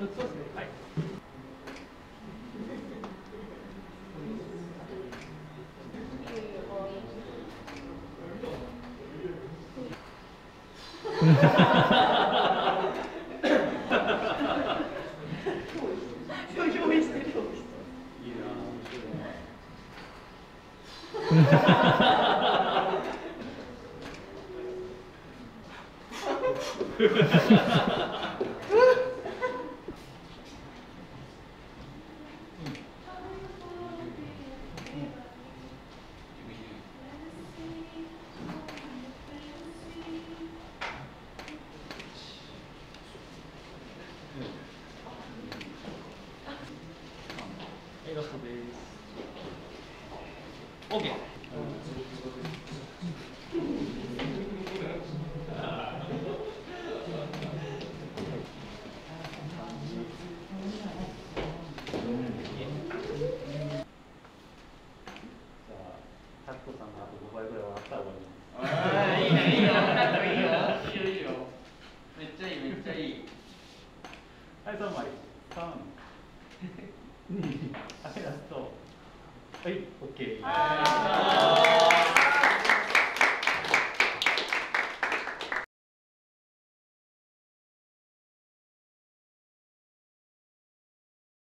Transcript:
そうですね、はい。はい、OK。